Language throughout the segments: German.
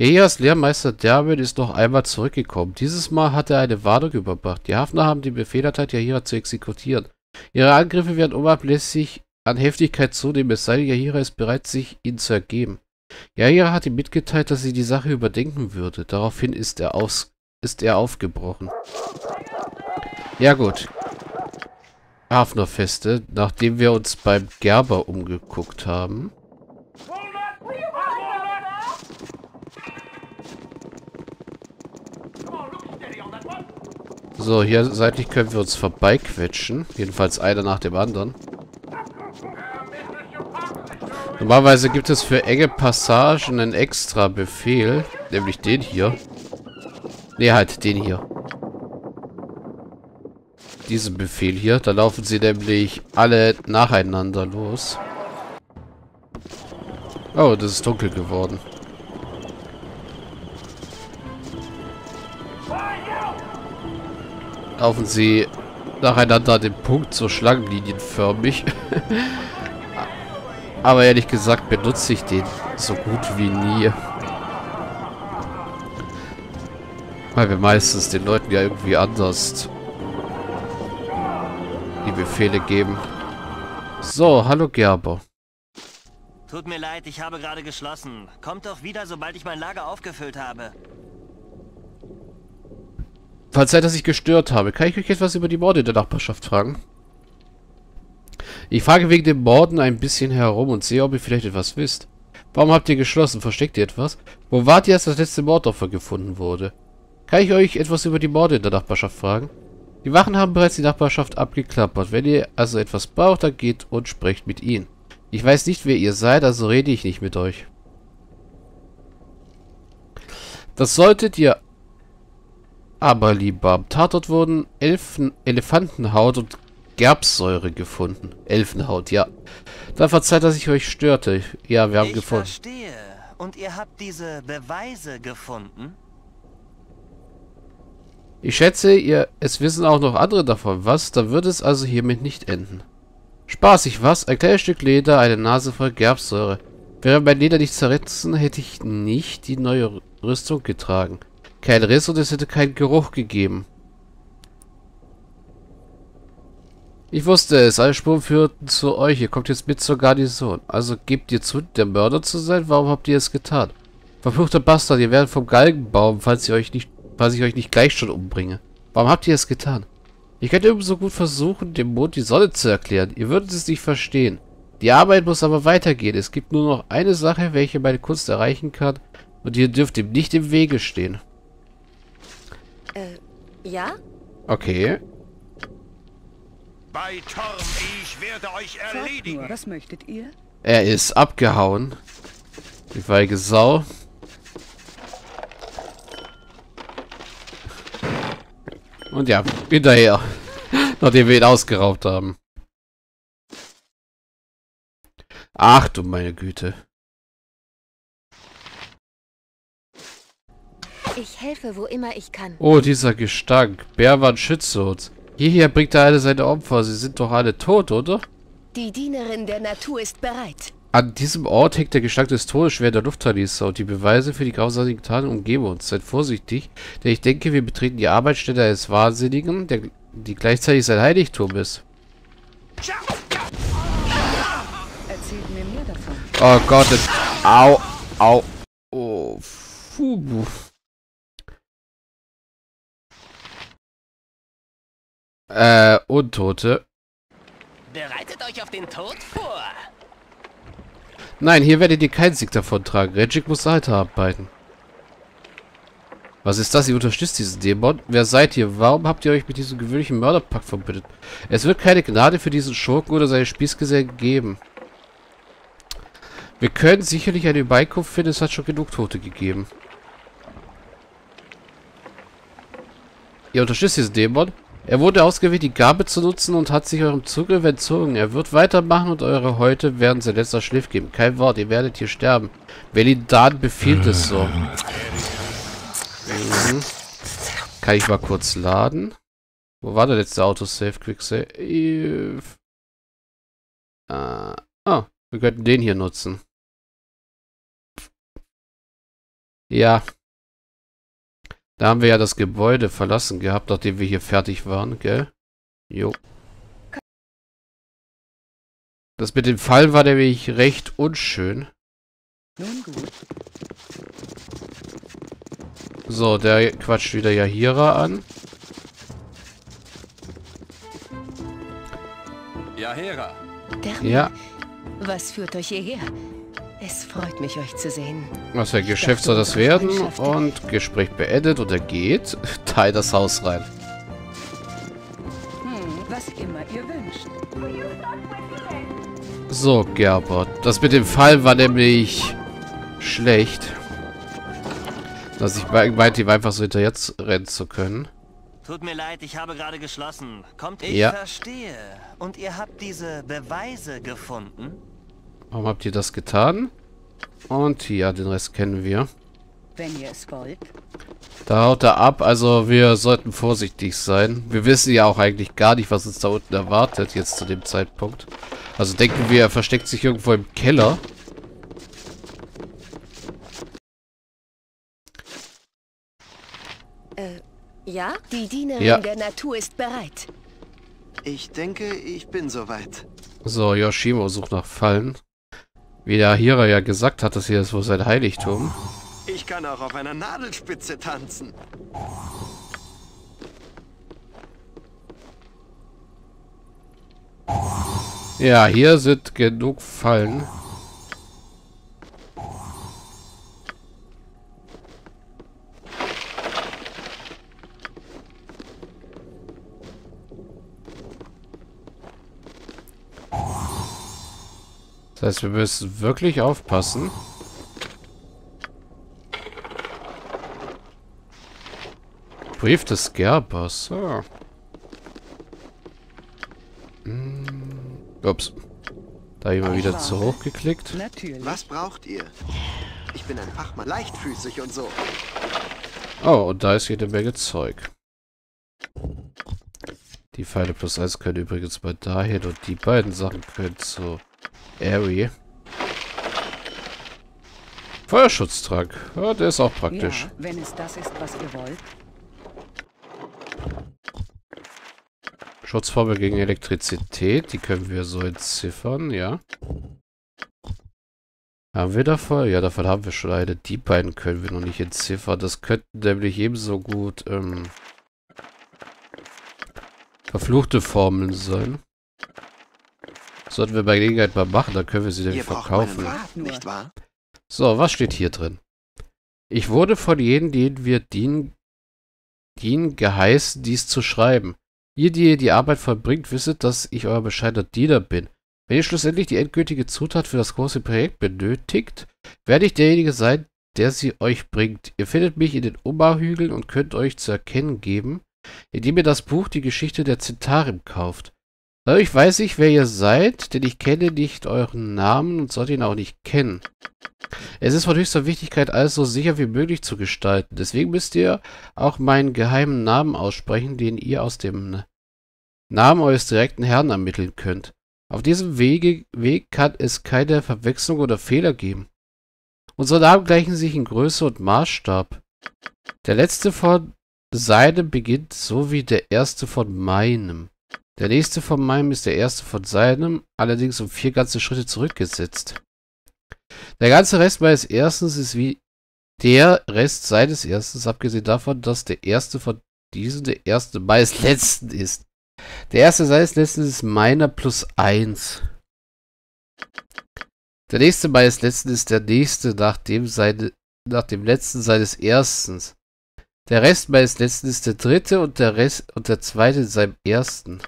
Gehias Lehrmeister David ist noch einmal zurückgekommen. Dieses Mal hat er eine Warnung überbracht. Die Hafner haben den Befehl erteilt, Jaheira zu exekutieren. Ihre Angriffe werden unablässig an Heftigkeit zunehmen, es sei denn, Jaheira ist bereit, sich ihnen zu ergeben. Jaheira hat ihm mitgeteilt, dass sie die Sache überdenken würde. Daraufhin ist er aufgebrochen. Ja gut. Hafnerfeste, nachdem wir uns beim Gerber umgeguckt haben. So, hier seitlich können wir uns vorbeiquetschen. Jedenfalls einer nach dem anderen. Normalerweise gibt es für enge Passagen einen extra Befehl. Nämlich den hier. Ne, halt, den hier. Diesen Befehl hier. Da laufen sie nämlich alle nacheinander los. Oh, das ist dunkel geworden. Laufen sie nacheinander an den Punkt, so schlangenlinienförmig. Aber ehrlich gesagt benutze ich den so gut wie nie. Weil wir meistens den Leuten ja irgendwie anders die Befehle geben. So, hallo Gerber. Tut mir leid, ich habe gerade geschlossen. Kommt doch wieder, sobald ich mein Lager aufgefüllt habe. Verzeiht, dass ich gestört habe. Kann ich euch etwas über die Morde in der Nachbarschaft fragen? Ich frage wegen den Morden ein bisschen herum und sehe, ob ihr vielleicht etwas wisst. Warum habt ihr geschlossen? Versteckt ihr etwas? Wo wart ihr, als das letzte Mordopfer gefunden wurde? Kann ich euch etwas über die Morde in der Nachbarschaft fragen? Die Wachen haben bereits die Nachbarschaft abgeklappert. Wenn ihr also etwas braucht, dann geht und sprecht mit ihnen. Ich weiß nicht, wer ihr seid, also rede ich nicht mit euch. Das solltet ihr... Aber lieber, am Tatort wurden Elefantenhaut und Gerbsäure gefunden. Elfenhaut, ja. Dann verzeiht, dass ich euch störte. Ja, wir haben gefunden. Ich verstehe. Und ihr habt diese Beweise gefunden? Ich schätze, es wissen auch noch andere davon was. Da wird es also hiermit nicht enden. Spaßig, was? Ein kleines Stück Leder, eine Nase voll Gerbsäure. Wäre mein Leder nicht zerrissen, hätte ich nicht die neue Rüstung getragen. Kein Riss und es hätte keinen Geruch gegeben. Ich wusste es, alle Spuren führten zu euch. Ihr kommt jetzt mit zur Garnison. Also gebt ihr zu, der Mörder zu sein? Warum habt ihr es getan? Verfluchter Bastard, ihr werdet vom Galgenbaum, falls ich euch nicht gleich schon umbringe. Warum habt ihr es getan? Ich könnte ebenso gut versuchen, dem Mond die Sonne zu erklären. Ihr würdet es nicht verstehen. Die Arbeit muss aber weitergehen. Es gibt nur noch eine Sache, welche meine Kunst erreichen kann. Und ihr dürft ihm nicht im Wege stehen. Ja? Okay. Bei Torm, ich werde euch erledigen. Was möchtet ihr? Er ist abgehauen. Die feige Sau. Und ja, hinterher. Nachdem wir ihn ausgeraubt haben. Ach du meine Güte. Ich helfe, wo immer ich kann. Oh, dieser Gestank. Bärwand schützt uns. Hierher bringt er alle seine Opfer. Sie sind doch alle tot, oder? Die Dienerin der Natur ist bereit. An diesem Ort hängt der Gestank des Todes schwer in der Lufthanisa und die Beweise für die grausamen Taten umgeben uns. Seid vorsichtig, denn ich denke, wir betreten die Arbeitsstätte eines Wahnsinnigen, die gleichzeitig sein Heiligtum ist. Erzählt mir mehr davon. Oh Gott. Au. Au. Oh. Fuh. Untote. Bereitet euch auf den Tod vor. Nein, hier werdet ihr keinen Sieg davon tragen. Reggie muss weiterarbeiten. Was ist das? Ihr unterstützt diesen Dämon? Wer seid ihr? Warum habt ihr euch mit diesem gewöhnlichen Mörderpack verbündet? Es wird keine Gnade für diesen Schurken oder seine Spießgesellen geben. Wir können sicherlich eine Übereinkunft finden. Es hat schon genug Tote gegeben. Ihr unterstützt diesen Dämon? Er wurde ausgewählt, die Gabe zu nutzen und hat sich eurem Zugriff entzogen. Er wird weitermachen und eure Häute werden sein letzter Schliff geben. Kein Wort, ihr werdet hier sterben. Velidan befiehlt es so. Kann ich mal kurz laden? Wo war der letzte Autosave? Quicksave. Wir könnten den hier nutzen. Ja. Da haben wir ja das Gebäude verlassen gehabt, nachdem wir hier fertig waren, gell? Jo. Das mit dem Fall war nämlich recht unschön. Nun gut. So, der quatscht wieder Jaheira an. Jaheira. Ja. Was führt euch hierher? Es freut mich, euch zu sehen. Was für ein Geschäft soll das werden? Und Gespräch beendet oder geht. Teil das Haus rein. Was immer ihr wünscht. So, Gerber. Das mit dem Fall war nämlich schlecht. Dass ich meinte, ihm einfach so hinterher rennen zu können. Tut mir leid, ich habe gerade geschlossen. Kommt, ich verstehe. Und ihr habt diese Beweise gefunden? Warum habt ihr das getan? Und ja, den Rest kennen wir. Wenn ihr es wollt. Da haut er ab, also wir sollten vorsichtig sein. Wir wissen ja auch eigentlich gar nicht, was uns da unten erwartet, jetzt zu dem Zeitpunkt. Also denken wir, er versteckt sich irgendwo im Keller. Ja? Die Dienerin der Natur ist bereit. Ich denke, ich bin soweit. So, Yoshimo sucht nach Fallen. Wie der Hira ja gesagt hat, das hier ist wohl sein Heiligtum. Ich kann auch auf einer Nadelspitze tanzen. Ja, hier sind genug Fallen. Das heißt, wir müssen wirklich aufpassen. Brief des Gerbers. So. Ups. Da habe ich mal wieder zu hoch geklickt. Natürlich. Was braucht ihr? Ich bin ein Fachmann, leichtfüßig und so. Oh, und da ist jede Menge Zeug. Die Pfeile plus 1 können übrigens mal dahin und die beiden Sachen können so. Airy. Feuerschutztrank. Ja, der ist auch praktisch. Ja, wenn es das ist, was ihr wollt. Schutzformel gegen Elektrizität. Die können wir so entziffern, ja. Haben wir davon? Ja, davon haben wir schon eine. Die beiden können wir noch nicht entziffern. Das könnten nämlich ebenso gut verfluchte Formeln sein. Sollten wir bei Gelegenheit mal machen, dann können wir sie nämlich verkaufen. Nicht wahr? So, was steht hier drin? Ich wurde von jenen, denen wir dienen, geheißen, dies zu schreiben. Ihr, die ihr die Arbeit vollbringt, wisset, dass ich euer bescheidener Diener bin. Wenn ihr schlussendlich die endgültige Zutat für das große Projekt benötigt, werde ich derjenige sein, der sie euch bringt. Ihr findet mich in den Oma-Hügeln und könnt euch zu erkennen geben, indem ihr das Buch Die Geschichte der Zentarim kauft. Dadurch weiß ich, wer ihr seid, denn ich kenne nicht euren Namen und sollte ihn auch nicht kennen. Es ist von höchster Wichtigkeit, alles so sicher wie möglich zu gestalten. Deswegen müsst ihr auch meinen geheimen Namen aussprechen, den ihr aus dem Namen eures direkten Herrn ermitteln könnt. Auf diesem Weg kann es keine Verwechslung oder Fehler geben. Unsere Namen gleichen sich in Größe und Maßstab. Der letzte von seinem beginnt so wie der erste von meinem. Der nächste von meinem ist der erste von seinem, allerdings um 4 ganze Schritte zurückgesetzt. Der ganze Rest meines Erstens ist wie der Rest seines Erstens, abgesehen davon, dass der erste von diesem der erste meines Letzten ist. Der erste seines Letzten ist meiner plus 1. Der nächste meines Letzten ist der nächste nach dem Letzten seines Erstens. Der Rest meines Letzten ist der dritte und der zweite seinem ersten.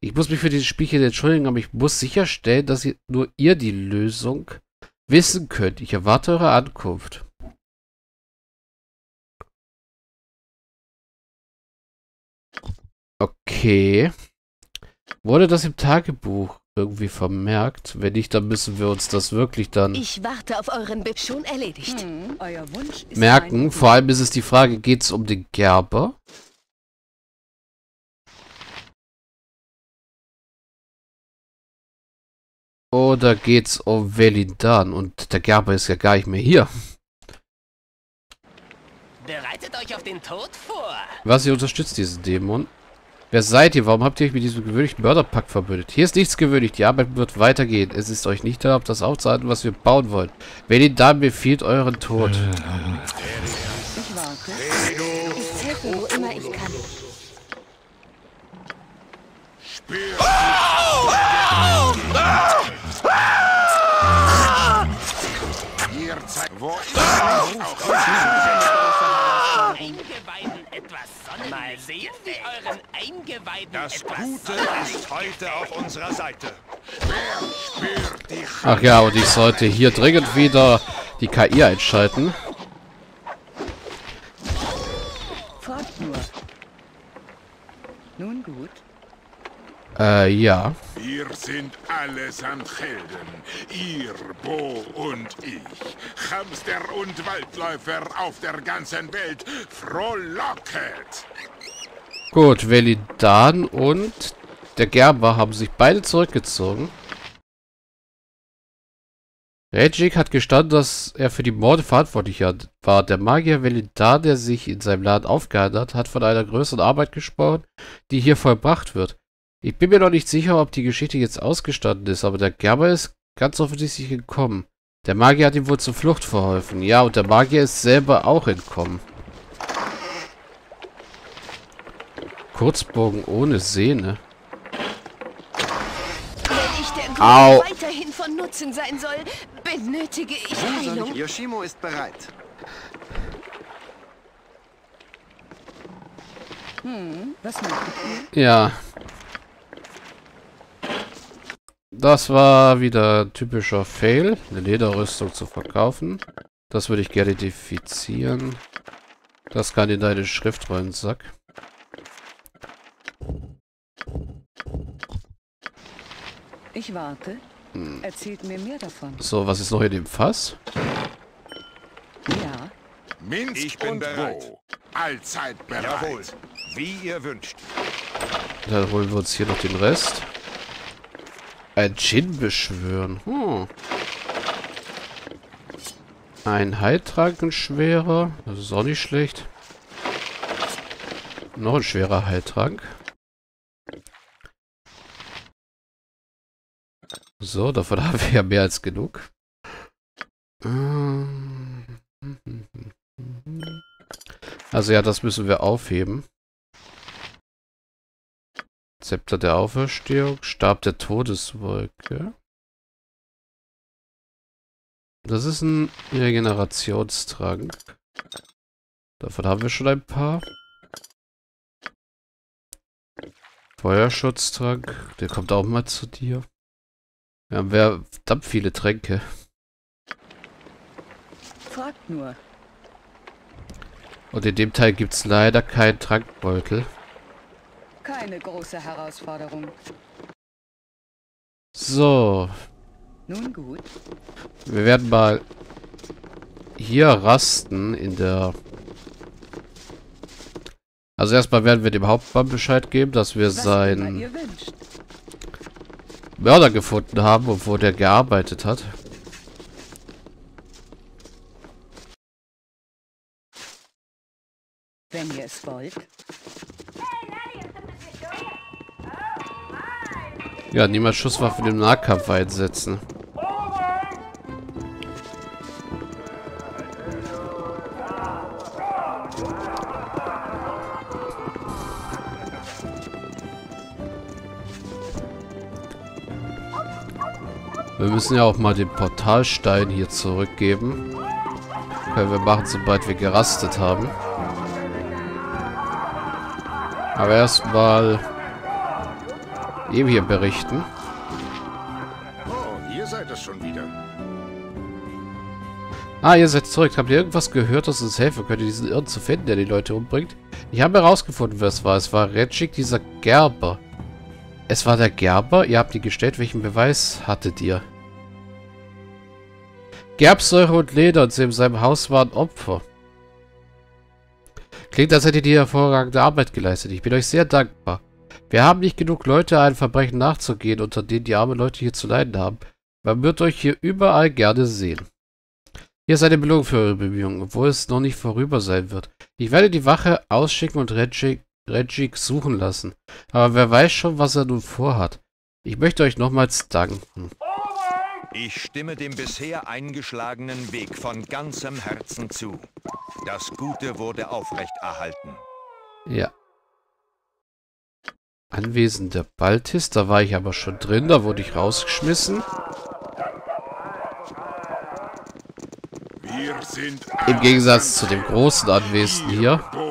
Ich muss mich für dieses Spielchen entschuldigen, aber ich muss sicherstellen, dass nur ihr die Lösung wissen könnt. Ich erwarte eure Ankunft. Okay. Wurde das im Tagebuch irgendwie vermerkt? Wenn nicht, dann müssen wir uns das wirklich dann... Ich warte auf euren Bip, schon erledigt. Euer Wunsch ist merken. Vor allem ist es die Frage, geht es um den Gerber? Oder geht's um Velidan? Und der Gerber ist ja gar nicht mehr hier. Bereitet euch auf den Tod vor. Was, ihr unterstützt diesen Dämon? Wer seid ihr? Warum habt ihr euch mit diesem gewöhnlichen Mörderpakt verbündet? Hier ist nichts gewöhnlich. Die Arbeit wird weitergehen. Es ist euch nicht erlaubt, das aufzuhalten, was wir bauen wollen. Velidan befiehlt euren Tod. Ich warte. Ich helfe, wo immer ich kann. Mal sehen, wie euren Eingeweiden das Gute ist heute auf unserer Seite. Ach ja, und ich sollte hier dringend wieder die KI einschalten. Fort nur. Nun gut. Ja. Wir sind allesamt Helden. Ihr, Bo und ich. Hamster und Waldläufer auf der ganzen Welt. Frohlocket! Gut, Velidan und der Gerber haben sich beide zurückgezogen. Retschik hat gestanden, dass er für die Morde verantwortlich war. Der Magier Velidan, der sich in seinem Laden aufgehalten hat, hat von einer größeren Arbeit gesprochen, die hier vollbracht wird. Ich bin mir noch nicht sicher, ob die Geschichte jetzt ausgestanden ist, aber der Gerber ist ganz offensichtlich entkommen. Der Magier hat ihm wohl zur Flucht verholfen. Ja, und der Magier ist selber auch entkommen. Kurzbogen ohne Sehne. Wenn ich der Gruppe weiterhin von Nutzen sein soll, benötige ich Heilung. Yoshimo ist bereit. Was macht ihr? Ja. Das war wieder typischer Fail, eine Lederrüstung zu verkaufen. Das würde ich gerne identifizieren. Das kann in deine Schriftrollen, Sack. Ich warte. Erzählt mir mehr davon. So, was ist noch in dem Fass? Ja. Minsk, ich bin bereit. Allzeit bereit. Jawohl. Wie ihr wünscht. Dann holen wir uns hier noch den Rest. Ein Djinn beschwören. Ein Heiltrankenschwerer. Das ist auch nicht schlecht. Noch ein schwerer Heiltrank. So, davon haben wir ja mehr als genug. Also ja, das müssen wir aufheben. Zepter der Auferstehung, Stab der Todeswolke. Das ist ein Regenerationstrank. Davon haben wir schon ein paar. Feuerschutztrank, der kommt auch mal zu dir. Wir haben verdammt viele Tränke. Fragt nur. Und in dem Teil gibt es leider keinen Trankbeutel. Keine große Herausforderung. So. Nun gut. Wir werden mal hier rasten in der... Also erstmal werden wir dem Hauptmann Bescheid geben, dass wir seinen Mörder gefunden haben und wo der gearbeitet hat. Wenn ihr es wollt... Ja, niemals Schusswaffen im Nahkampf einsetzen. Wir müssen ja auch mal den Portalstein hier zurückgeben. Können wir machen, sobald wir gerastet haben. Aber erstmal... eben hier berichten. Oh, ihr seid es schon wieder. Ah, ihr seid zurück. Habt ihr irgendwas gehört, das uns helfen könnte, diesen Irren zu finden, der die Leute umbringt? Ich habe herausgefunden, wer es war. Es war Reggie, dieser Gerber. Es war der Gerber? Ihr habt ihn gestellt. Welchen Beweis hattet ihr? Gerbsäure und Leder in seinem Haus waren Opfer. Klingt, als hättet ihr hervorragende Arbeit geleistet. Ich bin euch sehr dankbar. Wir haben nicht genug Leute, ein Verbrechen nachzugehen, unter denen die armen Leute hier zu leiden haben. Man wird euch hier überall gerne sehen. Hier seid ihr belohnt für eure Bemühungen, obwohl es noch nicht vorüber sein wird. Ich werde die Wache ausschicken und Reggie suchen lassen. Aber wer weiß schon, was er nun vorhat. Ich möchte euch nochmals danken. Ich stimme dem bisher eingeschlagenen Weg von ganzem Herzen zu. Das Gute wurde aufrechterhalten. Ja. Anwesend der Baltis, da war ich aber schon drin, da wurde ich rausgeschmissen. Im Gegensatz zu dem großen Anwesen hier.